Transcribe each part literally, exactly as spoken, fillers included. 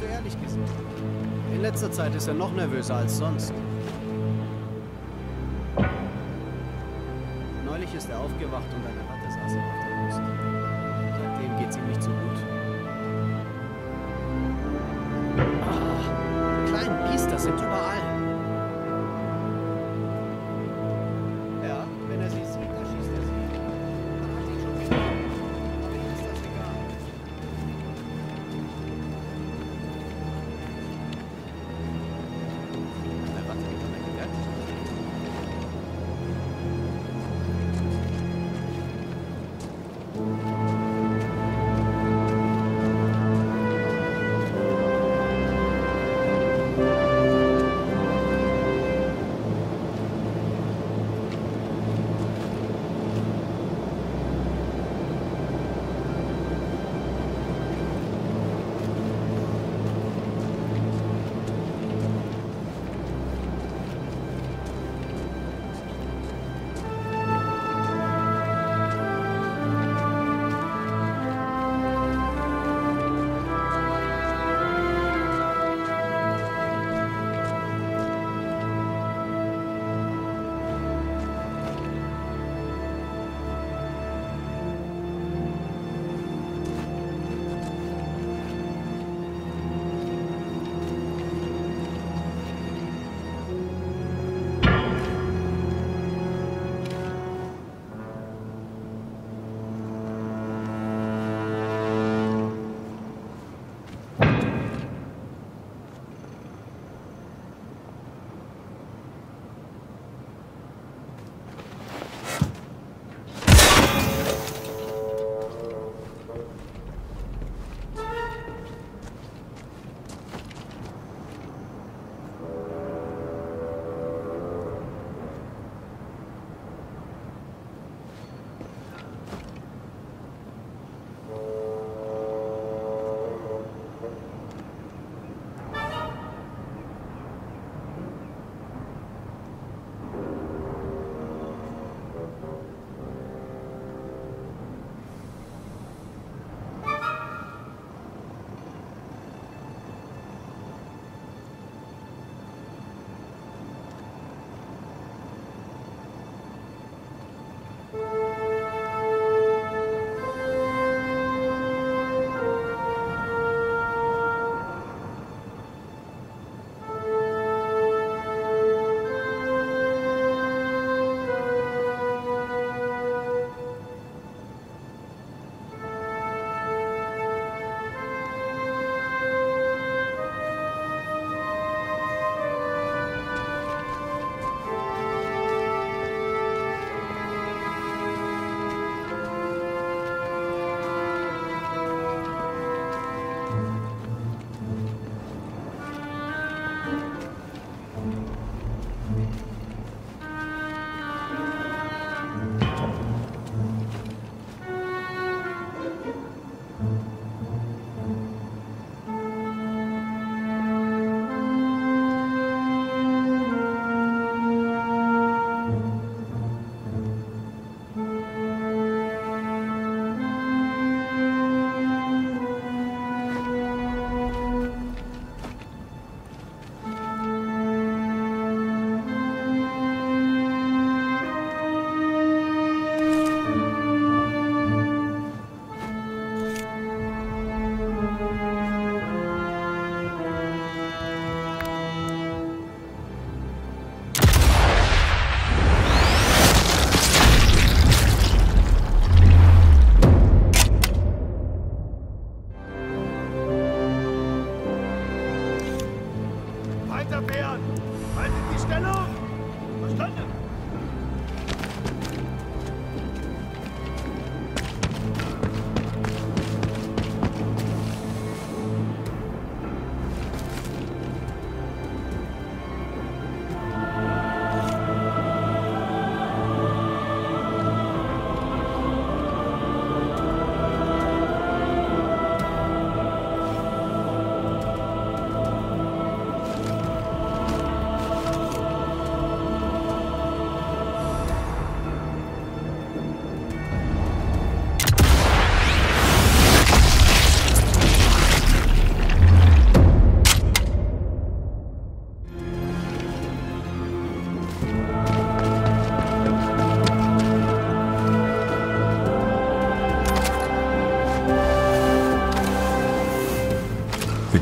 du ehrlich gesagt. In letzter Zeit ist er noch nervöser als sonst. Neulich ist er aufgewacht und eine Ratte saß ihm auf der Brust. Seitdem geht's ihm nicht so gut. Ah, die kleinen Biester sind überall. Ja, wenn er sie sieht, erschießt er sie. Dann hat sie schon wieder. Aber ihm ist das egal. Eine Ratte hat er gemerkt.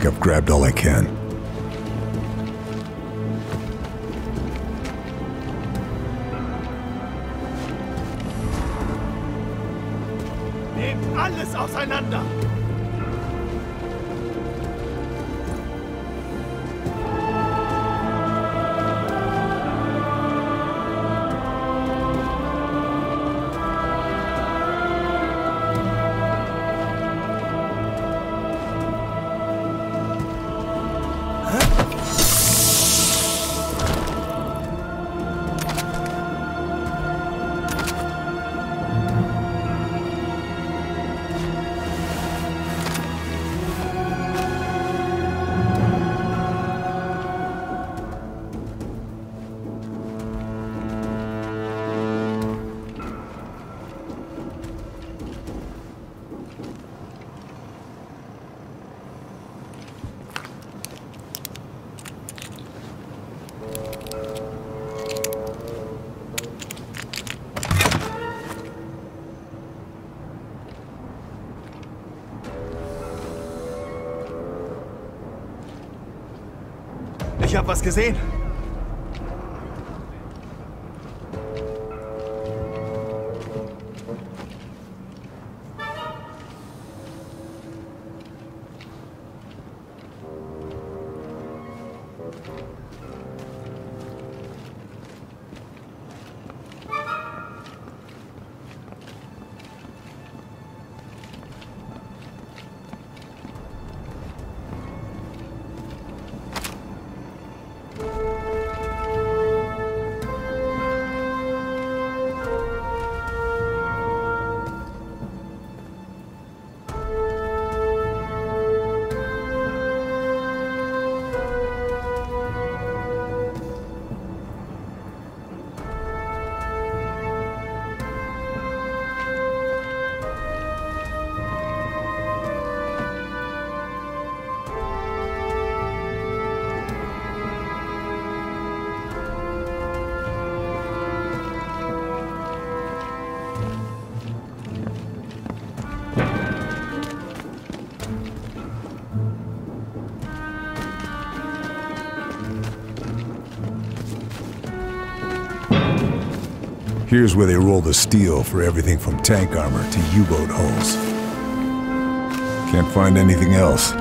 I've grabbed all I can. Nehmt alles auseinander! Ich hab was gesehen. Here's where they roll the steel for everything from tank armor to U-boat hulls. Can't find anything else.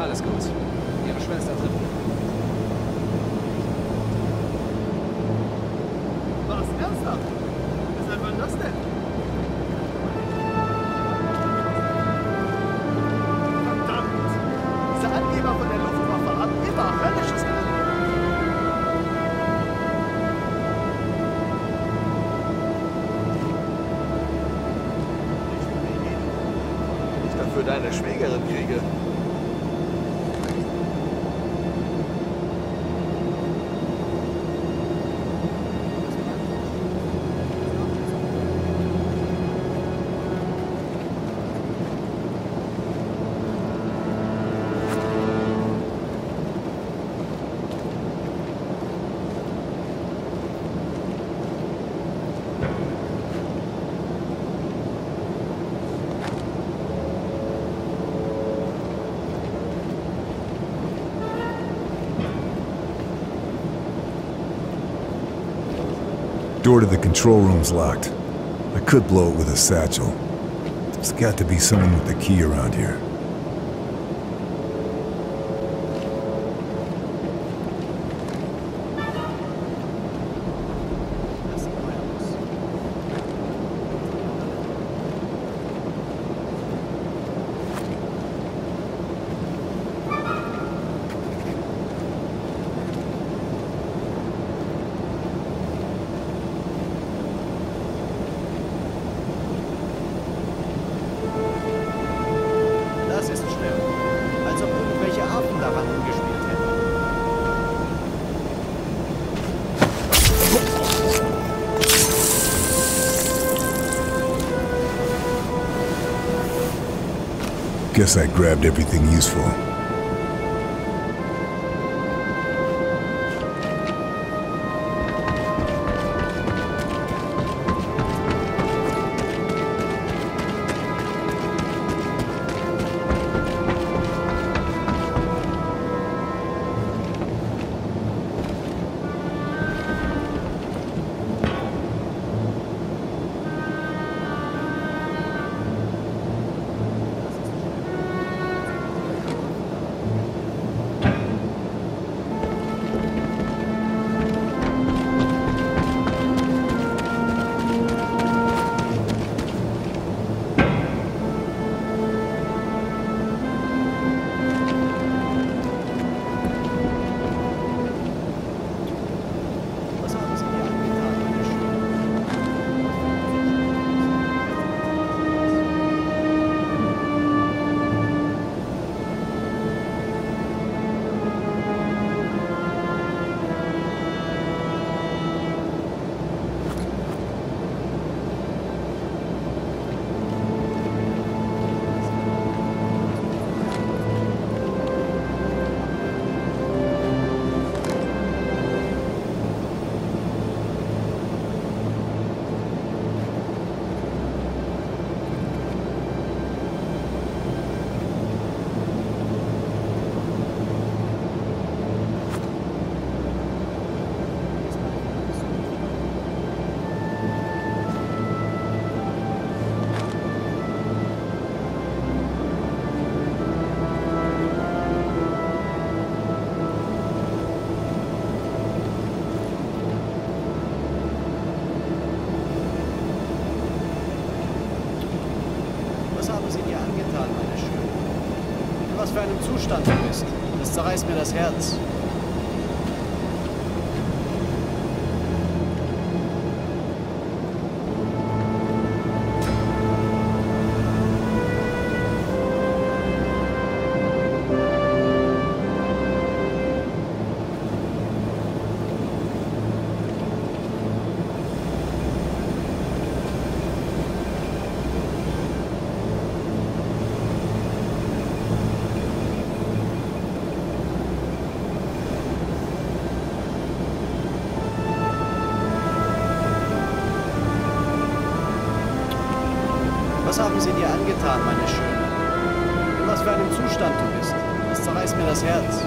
Alles gut. Ihre Schwester trifft mich. Was? Ernsthaft? Weshalb war das denn? Verdammt! Dieser Angeber von der Luftwaffe hat immer höllisches Problem. Ich dafür deine Schwägerin kriege. Door to the control room's locked. I could blow it with a satchel. There's got to be someone with the key around here. Guess I grabbed everything useful. Was für einem Zustand du bist. Das zerreißt mir das Herz. Was haben sie dir angetan, meine Schöne? In was für einem Zustand du bist, das zerreißt mir das Herz.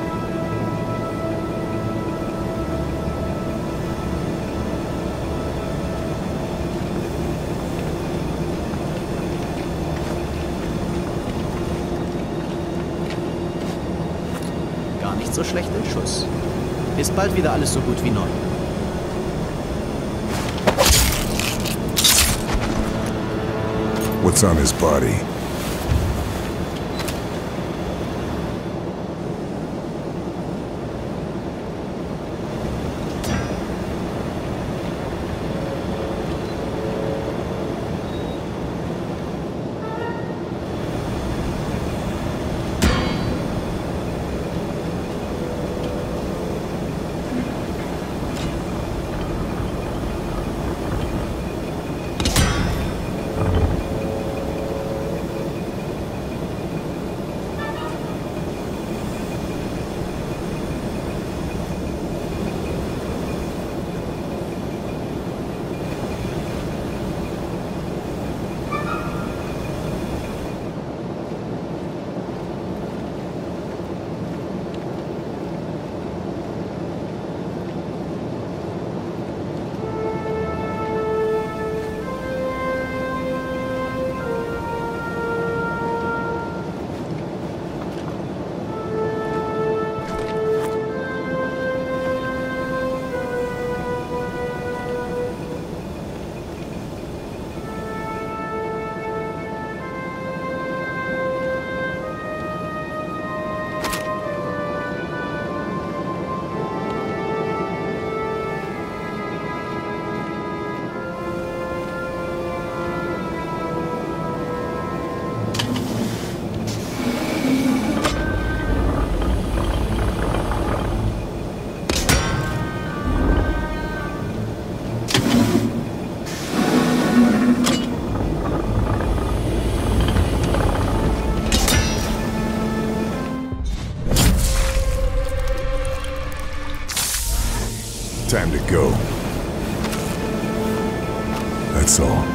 Gar nicht so schlecht im Schuss. Ist bald wieder alles so gut wie neu. What's on his body? time to go. That's all.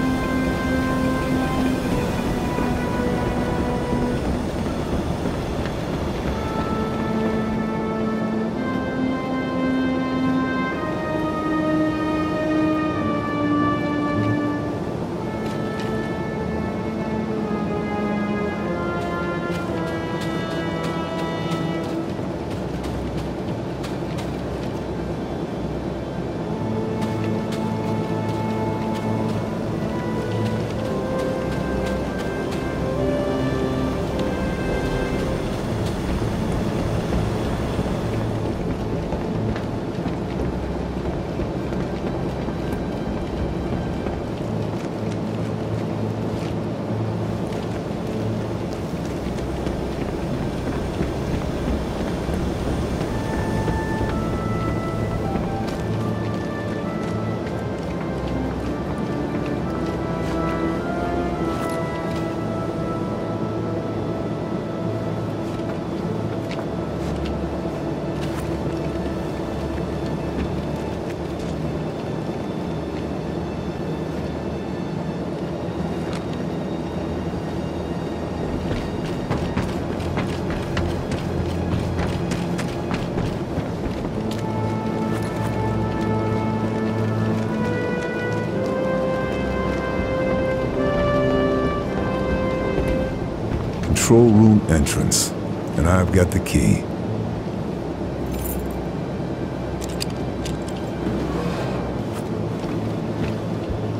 Control room entrance, and I've got the key.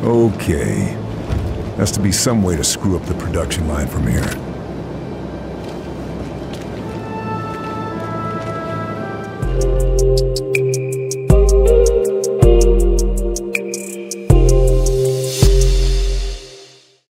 Okay. Has to be some way to screw up the production line from here.